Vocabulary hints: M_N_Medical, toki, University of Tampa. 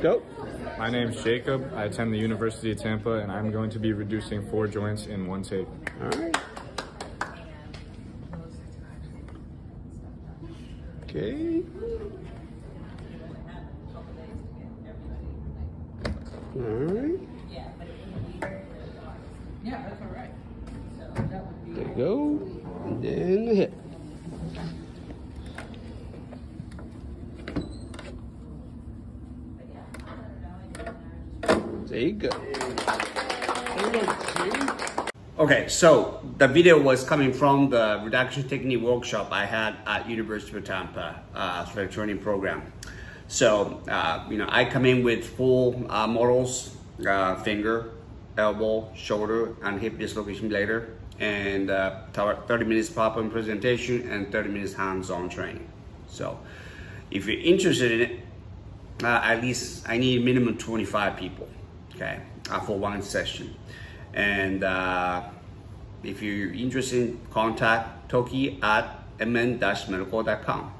Go. My name is Jacob. I attend the University of Tampa, and I'm going to be reducing 4 joints in 1 take. All right. Okay. All right. Yeah, that's all right. There you go. And then the hip. There you go. Okay, so the video was coming from the reduction technique workshop I had at University of Tampa athletic training program. So, you know, I come in with full models, finger, elbow, shoulder, and hip dislocation later, and 30 minutes pop-up presentation and 30 minutes hands-on training. So, if you're interested in it, at least I need minimum 25 people, okay, for one session. And if you're interested, contact Toki at mn-medical.com.